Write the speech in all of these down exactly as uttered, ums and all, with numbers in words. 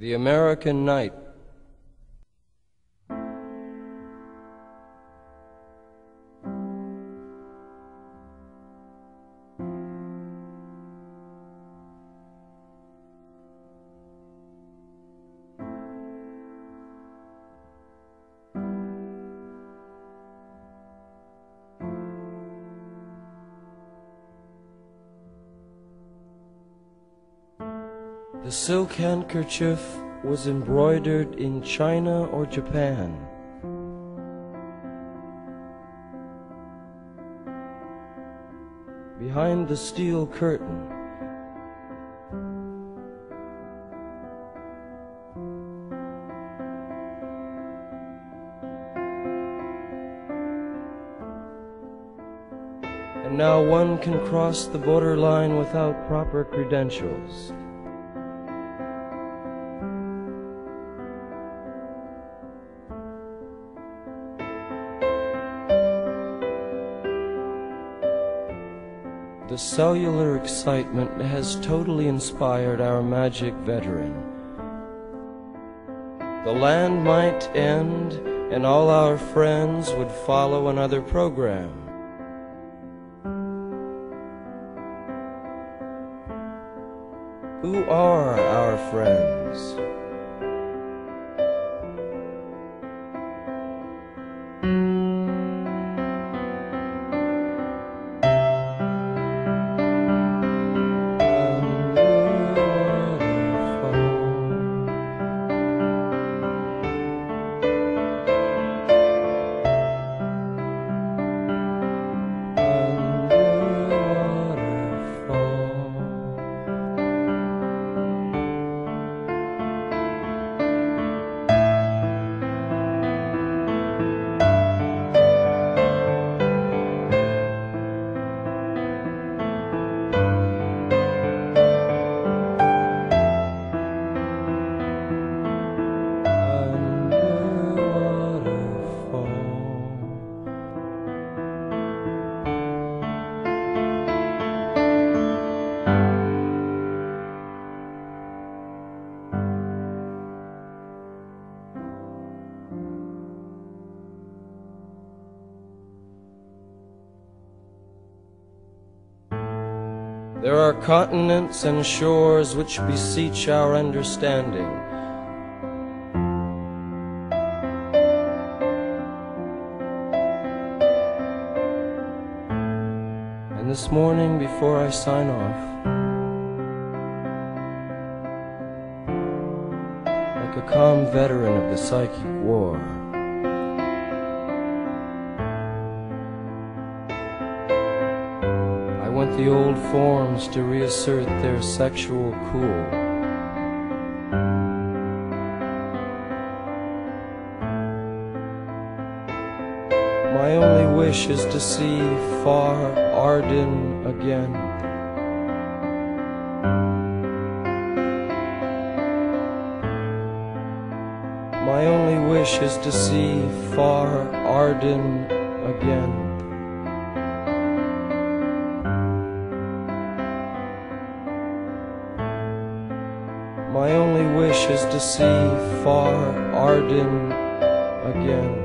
The American Night. The silk handkerchief was embroidered in China or Japan. Behind the steel curtain, and now one can cross the borderline without proper credentials. The cellular excitement has totally inspired our magic veteran. The land might end, and all our friends would follow another program. Who are our friends? There are continents and shores which beseech our understanding. And this morning, before I sign off, like a calm veteran of the psychic war, I want the old forms to reassert their sexual cool. My only wish is to see Far Arden again. My only wish is to see Far Arden again. My only wish is to see Far Arden again.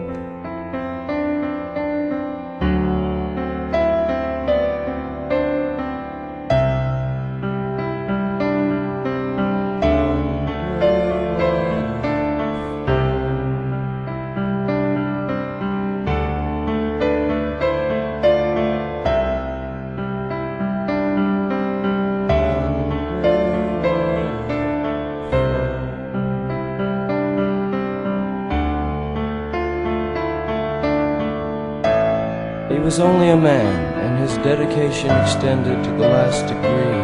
He was only a man, and his dedication extended to the last degree.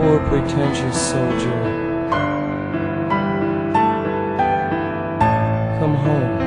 Poor pretentious soldier, come home.